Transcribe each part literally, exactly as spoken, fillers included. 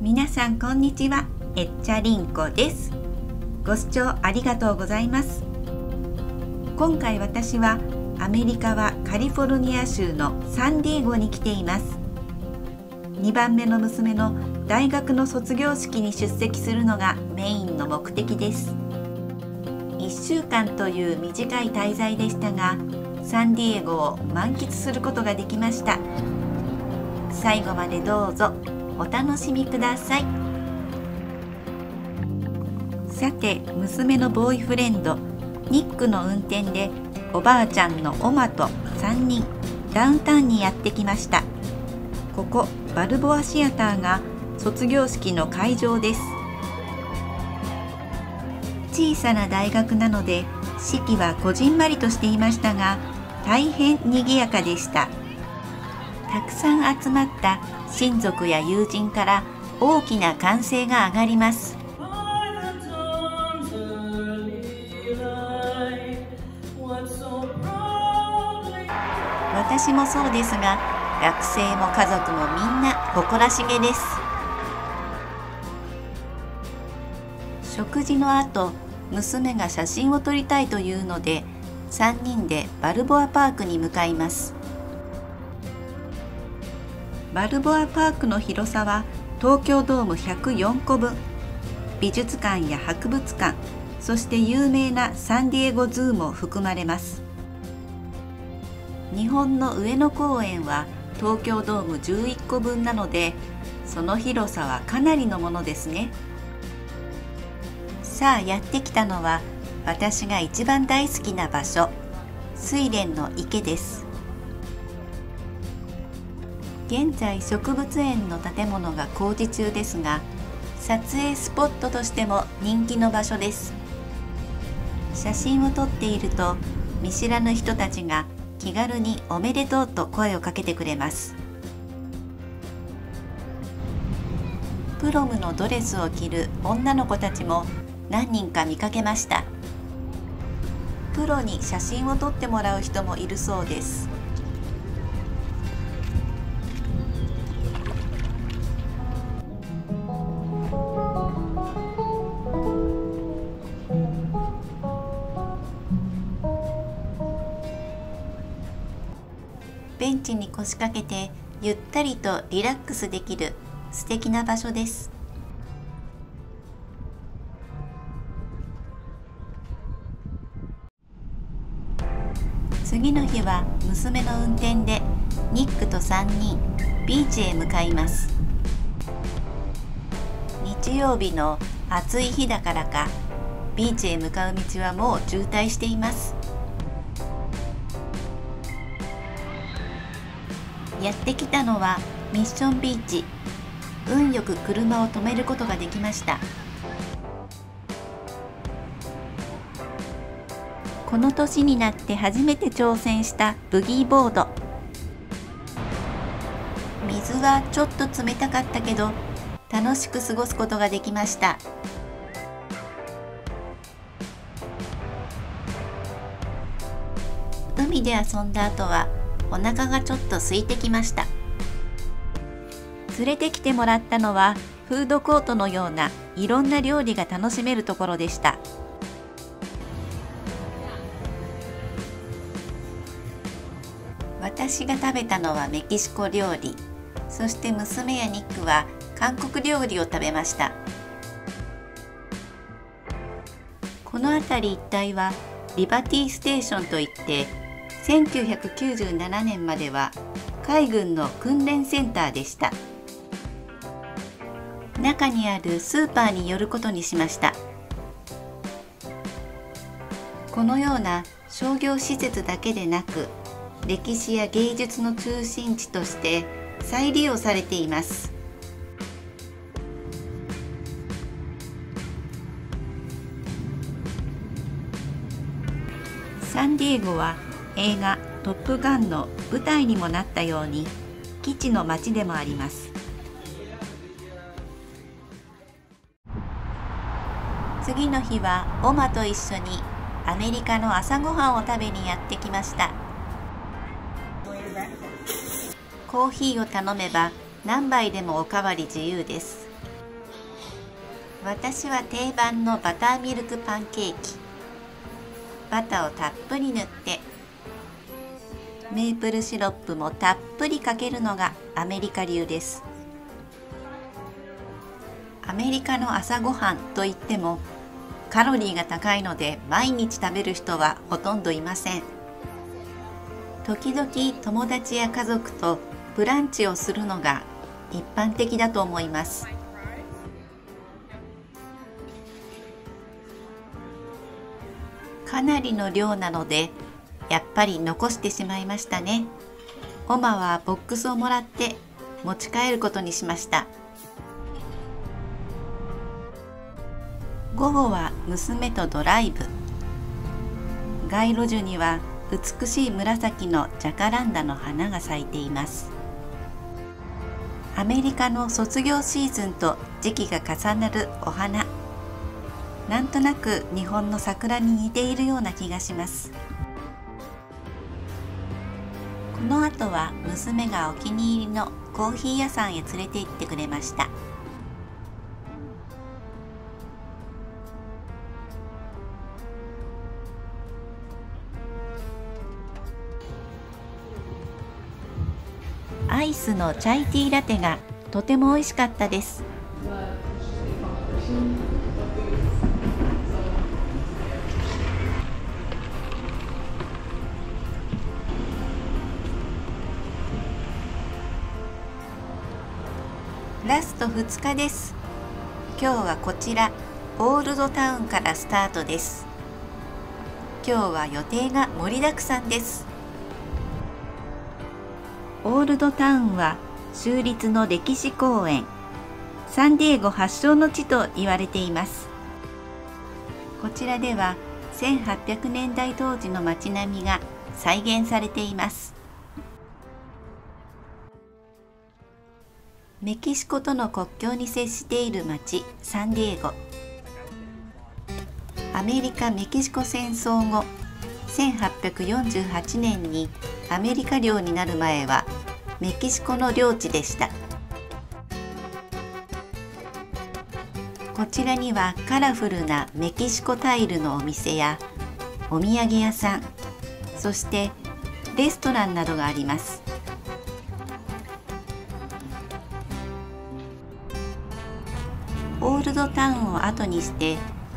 皆さんこんにちは、えっちゃりんこです。ご視聴ありがとうございます。今回私はアメリカはカリフォルニア州のサンディエゴに来ています。にばんめの娘の大学の卒業式に出席するのがメインの目的です。いっしゅうかんという短い滞在でしたが、サンディエゴを満喫することができました。最後までどうぞお楽しみください。さて、娘のボーイフレンドニックの運転でおばあちゃんのオマとさんにんダウンタウンにやってきました。ここバルボアシアターが卒業式の会場です。小さな大学なので式はこじんまりとしていましたが、大変賑やかでした。たくさん集まった親族や友人から大きな歓声が上がります。私もそうですが、学生も家族もみんな誇らしげです。食事の後、娘が写真を撮りたいというのでさんにんでバルボアパークに向かいます。バルボアパークの広さは東京ドームひゃくよんこぶん。美術館や博物館、そして有名なサンディエゴズーも含まれます。日本の上野公園は東京ドームじゅういっこぶんなので、その広さはかなりのものですね。さあ、やってきたのは私が一番大好きな場所、睡蓮の池です。現在植物園の建物が工事中ですが、撮影スポットとしても人気の場所です。写真を撮っていると見知らぬ人たちが気軽におめでとうと声をかけてくれます。プロムのドレスを着る女の子たちも何人か見かけました。プロに写真を撮ってもらう人もいるそうです。ベンチに腰掛けてゆったりとリラックスできる素敵な場所です。次の日は娘の運転でニックとさんにんビーチへ向かいます。日曜日の暑い日だからか、ビーチへ向かう道はもう渋滞しています。やってきたのはミッションビーチ。運よく車を止めることができました。この年になって初めて挑戦したブギーボード。水はちょっと冷たかったけど楽しく過ごすことができました。海で遊んだ後はお腹がちょっと空いてきました。連れてきてもらったのはフードコートのようないろんな料理が楽しめるところでした。私が食べたのはメキシコ料理、そして娘やニックは韓国料理を食べました。この辺り一帯はリバティステーションといって、せんきゅうひゃくきゅうじゅうななねんまでは海軍の訓練センターでした。中にあるスーパーに寄ることにしました。このような商業施設だけでなく、歴史や芸術の中心地として再利用されています。サンディエゴは映画「トップガン」の舞台にもなったように基地の街でもあります。次の日はオマと一緒にアメリカの朝ごはんを食べにやってきました。コーヒーを頼めば何杯でもおかわり自由です。私は定番のバターミルクパンケーキ。バターをたっぷり塗ってメープルシロップもたっぷりかけるのがアメリカ流です。アメリカの朝ごはんといってもカロリーが高いので毎日食べる人はほとんどいません。時々友達や家族とブランチをするのが一般的だと思います。かなりの量なのでやっぱり残してしまいましたね。オマはボックスをもらって持ち帰ることにしました。午後は娘とドライブ。街路樹には美しい紫のジャカランダの花が咲いています。アメリカの卒業シーズンと時期が重なるお花、なんとなく日本の桜に似ているような気がします。この後は娘がお気に入りのコーヒー屋さんへ連れて行ってくれました。アイスのチャイティーラテがとても美味しかったです。ラストふつかです。今日はこちらオールドタウンからスタートです。今日は予定が盛りだくさんです。オールドタウンは州立の歴史公園、サンディエゴ発祥の地と言われています。こちらではせんはっぴゃくねんだい当時の街並みが再現されています。メキシコとの国境に接している町サンディエゴ。アメリカ・メキシコ戦争後せんはっぴゃくよんじゅうはちねんにアメリカ領になる前はメキシコの領地でした。こちらにはカラフルなメキシコタイルのお店やお土産屋さん、そしてレストランなどがあります。オールドタウンを後にして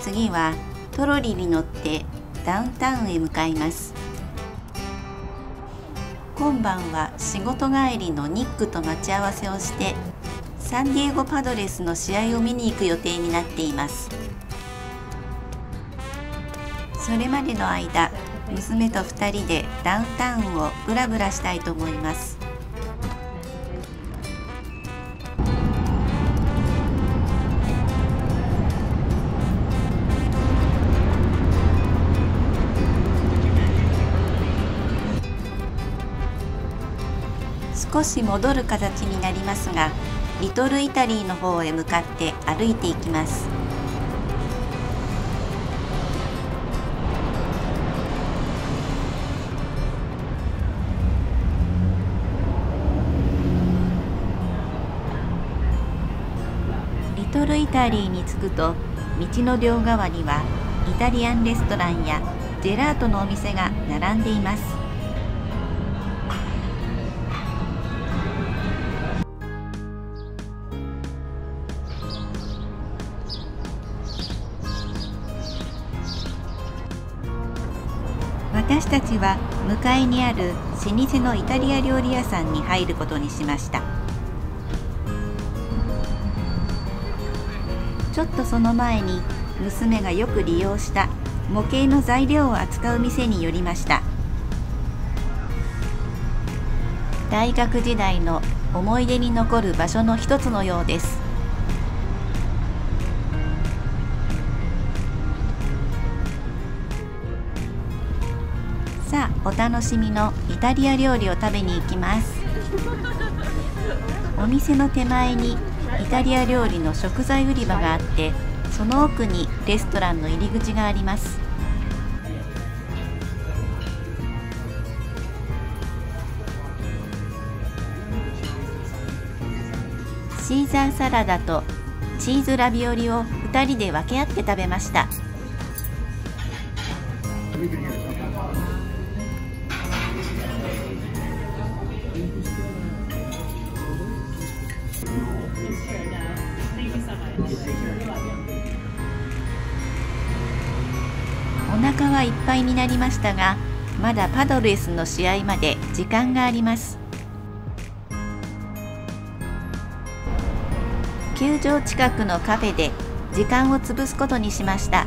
次はトロリに乗ってダウンタウンへ向かいます。今晩は仕事帰りのニックと待ち合わせをしてサンディエゴパドレスの試合を見に行く予定になっています。それまでの間娘とふたりでダウンタウンをブラブラしたいと思います。少し戻る形になりますが、リトルイタリーの方へ向かって歩いていきます。リトルイタリーに着くと、道の両側にはイタリアンレストランやジェラートのお店が並んでいます。私たちは向かいにある老舗のイタリア料理屋さんに入ることにしました。ちょっとその前に娘がよく利用した模型の材料を扱う店に寄りました。大学時代の思い出に残る場所の一つのようです。お楽しみのイタリア料理を食べに行きます。お店の手前にイタリア料理の食材売り場があって、その奥にレストランの入り口があります。シーザーサラダとチーズラビオリをふたりで分け合って食べました。お腹はいっぱいになりましたが、まだパドレスの試合まで時間があります。球場近くのカフェで時間を潰すことにしました。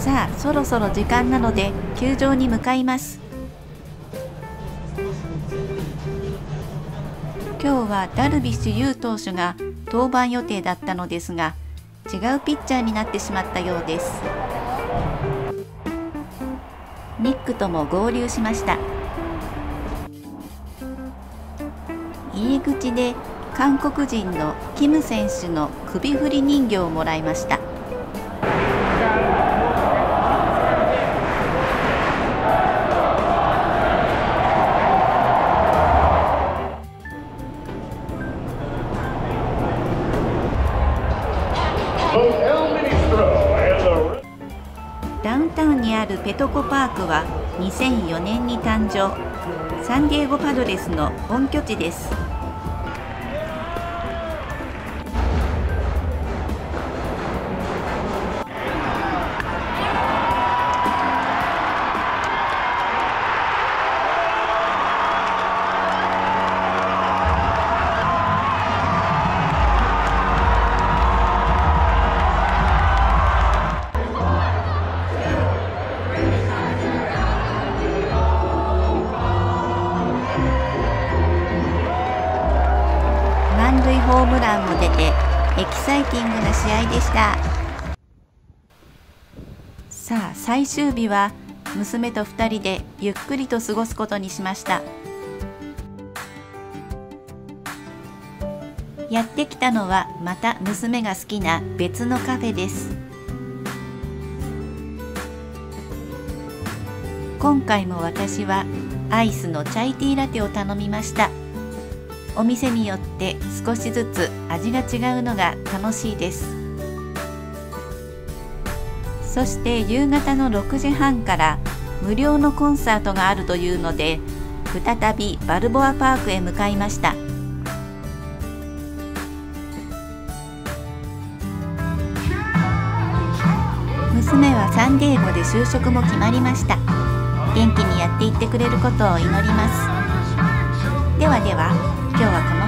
さあ、そろそろ時間なので球場に向かいます。今日はダルビッシュ有投手が登板予定だったのですが、違うピッチャーになってしまったようです。ニックとも合流しました。入り口で韓国人のキム選手の首振り人形をもらいました。ダウンタウンにあるペトコパークはにせんよねんに誕生、サンディエゴパドレスの本拠地です。ホームランも出てエキサイティングな試合でした。さあ、最終日は娘とふたりでゆっくりと過ごすことにしました。やってきたのはまた娘が好きな別のカフェです。今回も私はアイスのチャイティーラテを頼みました。お店によって少しずつ味が違うのが楽しいです。そして夕方のろくじはんから無料のコンサートがあるというので、再びバルボアパークへ向かいました。娘はサンディエゴで就職も決まりました。元気にやっていってくれることを祈ります。ではでは、今日はこの